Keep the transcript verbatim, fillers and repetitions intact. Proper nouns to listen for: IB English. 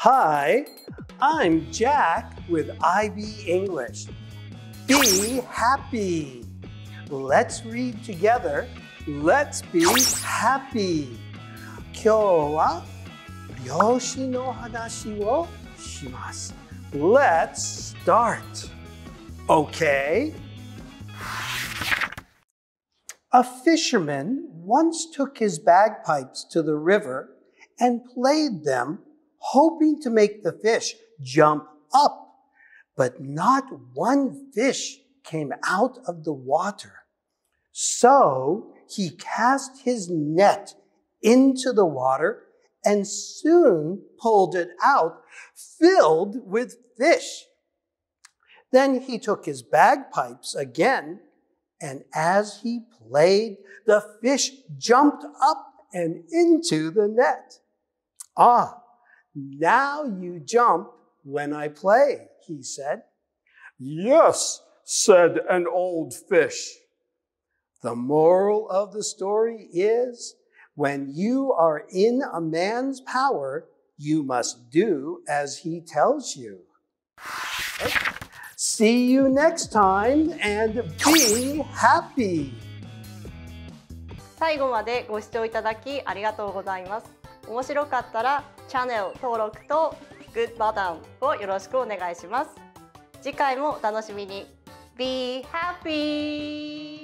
Hi, I'm Jack with I B English. Be happy. Let's read together. Let's be happy. 今日は量子の話をします。Let's start. Okay. A fisherman once took his bagpipes to the river and played them, hoping to make the fish jump up. But not one fish came out of the water. So he cast his net into the water and soon pulled it out, filled with fish. Then he took his bagpipes again, and as he played, the fish jumped up and into the net. Ah, now you jump when I play, he said. Yes, said an old fish. The moral of the story is, when you are in a man's power, you must do as he tells you. Okay. See you next time and be happy! 最後までご視聴いただきありがとうございます。面白かったらチャンネル登録とグッドボタンをよろしくお願いします。次回もお楽しみに。Be happy!